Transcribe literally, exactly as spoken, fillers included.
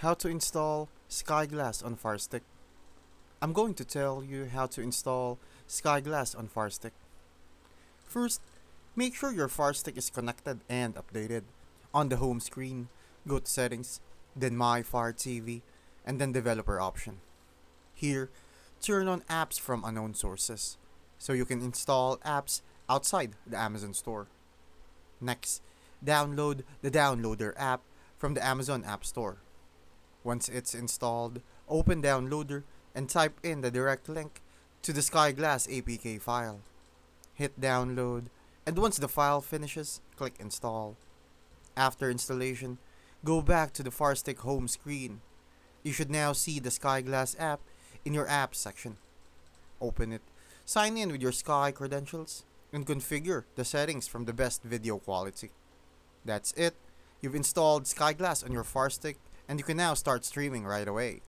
How to install Sky Glass on Firestick. I'm going to tell you how to install Sky Glass on Firestick. First, make sure your Firestick is connected and updated. On the home screen, go to Settings, then My Fire T V, and then Developer option. Here, turn on apps from unknown sources, so you can install apps outside the Amazon store. Next, download the Downloader app from the Amazon App Store. Once it's installed, open Downloader and type in the direct link to the Sky Glass A P K file. Hit download, and once the file finishes, click install. After installation, go back to the Firestick home screen. You should now see the Sky Glass app in your apps section. Open it, sign in with your Sky credentials, and configure the settings from the best video quality. That's it. You've installed Sky Glass on your Firestick, and you can now start streaming right away.